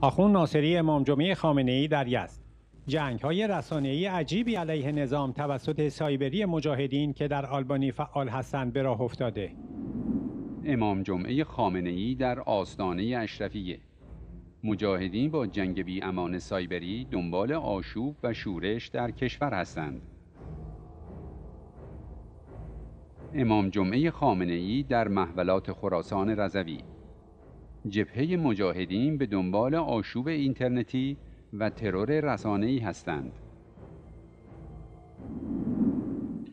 آخوند ناصری امام جمعه خامنه ای در یزد. جنگ‌های رسانه‌ای عجیبی علیه نظام توسط سایبری مجاهدین که در آلبانی فعال هستند به راه افتاده. امام جمعه خامنه ای در آستانه اشرفیه. مجاهدین با جنگ بی امان سایبری دنبال آشوب و شورش در کشور هستند. امام جمعه خامنه ای در محولات خراسان رضوی. جبهه مجاهدین به دنبال آشوب اینترنتی و ترور رسانه‌ای هستند.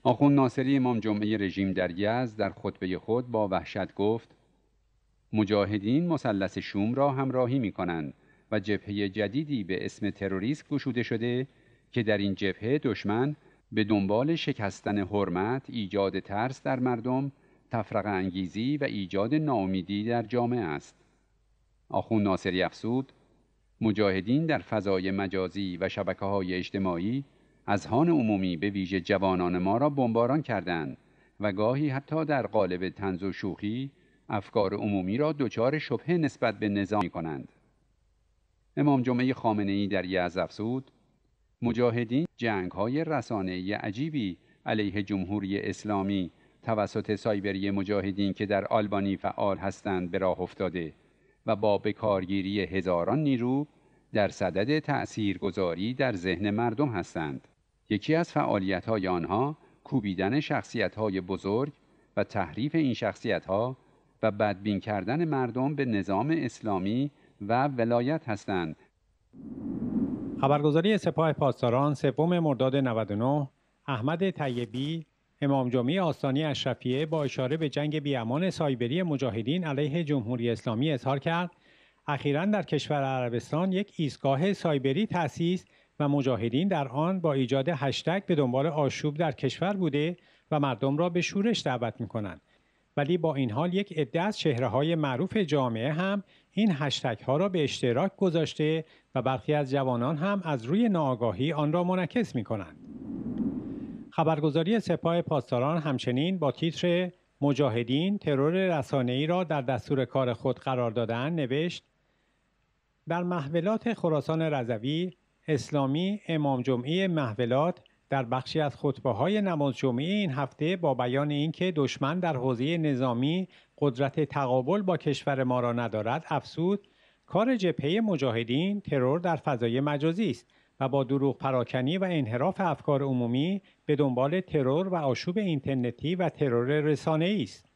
آخوند ناصری امام جمعه رژیم در یزد در خطبه خود با وحشت گفت: مجاهدین مثلث شوم را همراهی می‌کنند و جبهه جدیدی به اسم تروریسم گشوده شده که در این جبهه دشمن به دنبال شکستن حرمت، ایجاد ترس در مردم، تفرقه انگیزی و ایجاد ناامیدی در جامعه است. آخوند ناصری افزود: مجاهدین در فضای مجازی و شبکه‌های اجتماعی اذهان عمومی به ویژه جوانان ما را بمباران کردند و گاهی حتی در قالب طنز و شوخی افکار عمومی را دچار شبهه نسبت به نظام می‌کنند. امام جمعه خامنه‌ای در یزد افزود: مجاهدین جنگ‌های رسانه‌ای عجیبی علیه جمهوری اسلامی توسط سایبری مجاهدین که در آلبانی فعال هستند به راه افتاده و با بکارگیری هزاران نیرو در صدد تأثیرگذاری در ذهن مردم هستند. یکی از فعالیت‌های آنها کوبیدن شخصیت‌های بزرگ و تحریف این شخصیت‌ها و بدبین کردن مردم به نظام اسلامی و ولایت هستند. خبرگزاری سپاه پاسداران سوم مرداد 99 احمد طیبی امام جمعه آستانه اشرفیه با اشاره به جنگ بی‌امان سایبری مجاهدین علیه جمهوری اسلامی اظهار کرد اخیراً در کشور عربستان یک ایستگاه سایبری تأسیس و مجاهدین در آن با ایجاد هشتگ به دنبال آشوب در کشور بوده و مردم را به شورش دعوت می‌کنند، ولی با این حال یک عده از چهره‌های معروف جامعه هم این هشتگ‌ها را به اشتراک گذاشته و برخی از جوانان هم از روی ناآگاهی آن را منعکس می‌کنند. خبرگزاری سپاه پاسداران همچنین با تیتر مجاهدین ترور رسانه‌ای را در دستور کار خود قرار دادند نوشت: در محولات خراسان رضوی اسلامی امام جمعه محولات در بخشی از خطبه‌های نماز جمعه این هفته با بیان اینکه دشمن در حوزه نظامی قدرت تقابل با کشور ما را ندارد افسود: کار جبهه مجاهدین ترور در فضای مجازی است و با دروغ پراکنی و انحراف افکار عمومی به دنبال ترور و آشوب اینترنتی و ترور رسانه‌ای است.